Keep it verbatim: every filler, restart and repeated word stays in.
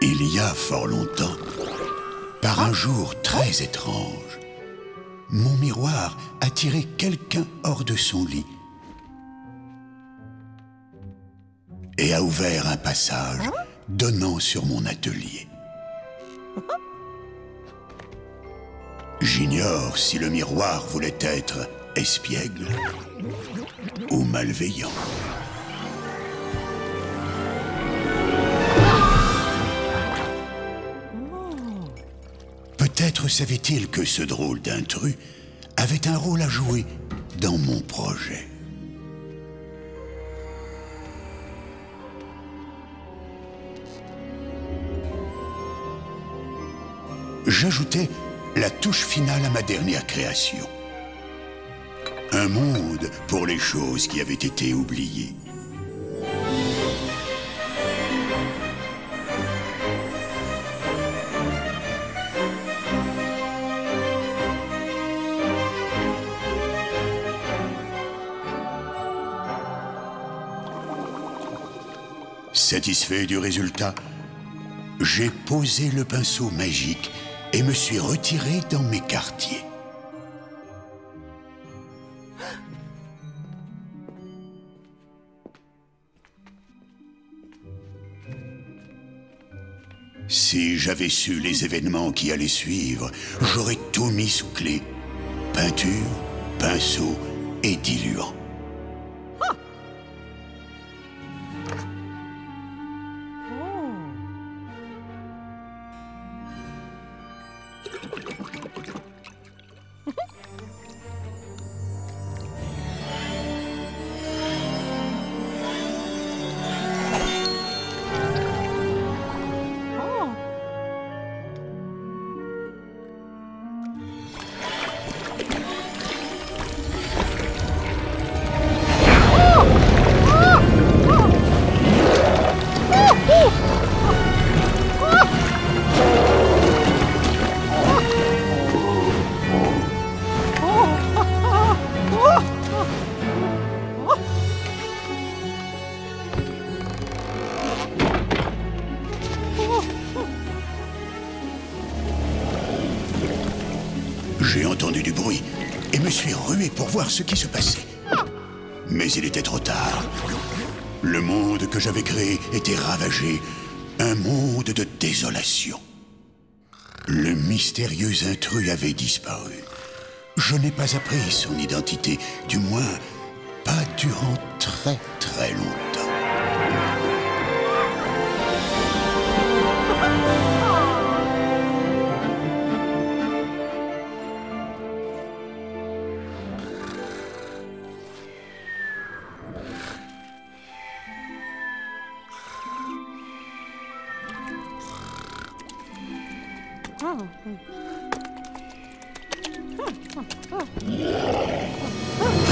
Il y a fort longtemps, par un jour très étrange, mon miroir a tiré quelqu'un hors de son lit et a ouvert un passage donnant sur mon atelier. J'ignore si le miroir voulait être espiègle ou malveillant. Peut-être savait-il que ce drôle d'intrus avait un rôle à jouer dans mon projet. J'ajoutais la touche finale à ma dernière création. Un monde pour les choses qui avaient été oubliées. Satisfait du résultat, j'ai posé le pinceau magique et me suis retiré dans mes quartiers. Si j'avais su les événements qui allaient suivre, j'aurais tout mis sous clé. Peinture, pinceau et diluant. J'ai entendu du bruit et me suis rué pour voir ce qui se passait. Mais il était trop tard. Le monde que j'avais créé était ravagé. Un monde de désolation. Le mystérieux intrus avait disparu. Je n'ai pas appris son identité, du moins pas durant très très longtemps. Oh.